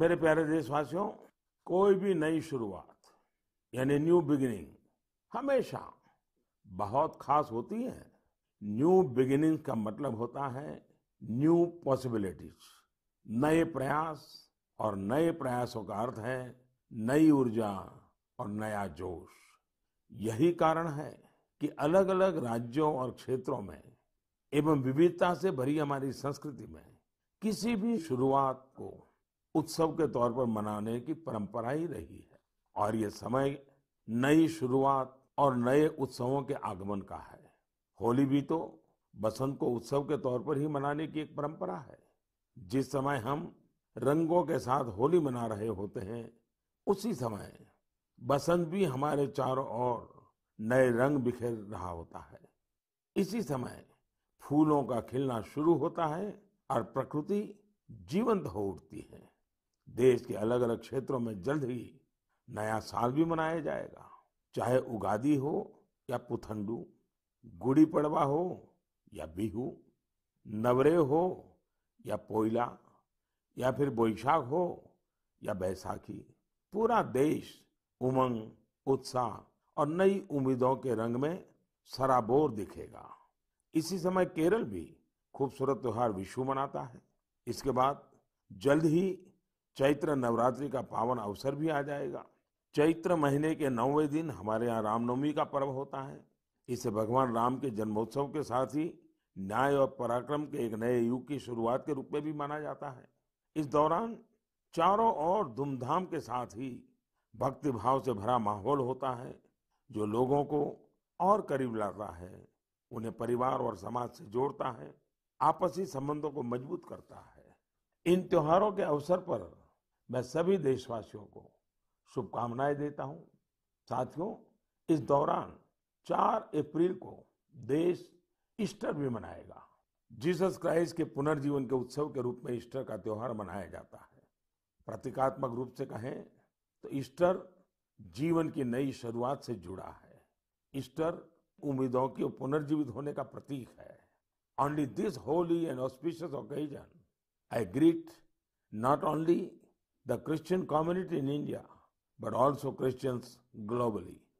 मेरे प्यारे देशवासियों, कोई भी नई शुरुआत यानी न्यू बिगिनिंग हमेशा बहुत खास होती है। न्यू बिगिनिंग का मतलब होता है न्यू पॉसिबिलिटीज, नए प्रयास, और नए प्रयासों का अर्थ है नई ऊर्जा और नया जोश। यही कारण है कि अलग अलग राज्यों और क्षेत्रों में एवं विविधता से भरी हमारी संस्कृति में किसी भी शुरुआत को उत्सव के तौर पर मनाने की परंपरा ही रही है। और ये समय नई शुरुआत और नए उत्सवों के आगमन का है। होली भी तो बसंत को उत्सव के तौर पर ही मनाने की एक परंपरा है। जिस समय हम रंगों के साथ होली मना रहे होते हैं, उसी समय बसंत भी हमारे चारों ओर नए रंग बिखेर रहा होता है। इसी समय फूलों का खिलना शुरू होता है और प्रकृति जीवंत हो उठती है। देश के अलग अलग क्षेत्रों में जल्द ही नया साल भी मनाया जाएगा, चाहे उगादी हो या पुथंडू, गुड़ी पड़वा हो या बिहू, नवरे हो या पोइला, या फिर बोइशाख हो या बैसाखी। पूरा देश उमंग, उत्साह और नई उम्मीदों के रंग में सराबोर दिखेगा। इसी समय केरल भी खूबसूरत त्योहार विशु मनाता है। इसके बाद जल्द ही चैत्र नवरात्रि का पावन अवसर भी आ जाएगा। चैत्र महीने के 9वें दिन हमारे यहाँ रामनवमी का पर्व होता है। इसे भगवान राम के जन्मोत्सव के साथ ही न्याय और पराक्रम के एक नए युग की शुरुआत के रूप में भी माना जाता है। इस दौरान चारों ओर धूमधाम के साथ ही भक्तिभाव से भरा माहौल होता है, जो लोगों को और करीब लाता है, उन्हें परिवार और समाज से जोड़ता है, आपसी संबंधों को मजबूत करता है। इन त्योहारों के अवसर पर मैं सभी देशवासियों को शुभकामनाएं देता हूं। साथियों, इस दौरान 4 अप्रैल को देश ईस्टर भी मनाएगा। जीसस क्राइस्ट के पुनर्जीवन के उत्सव के रूप में ईस्टर का त्योहार मनाया जाता है। प्रतीकात्मक रूप से कहें तो ईस्टर जीवन की नई शुरुआत से जुड़ा है। ईस्टर उम्मीदों के पुनर्जीवित होने का प्रतीक है। On this holy and auspicious occasion, I greet not only the Christian community in India, but also Christians globally.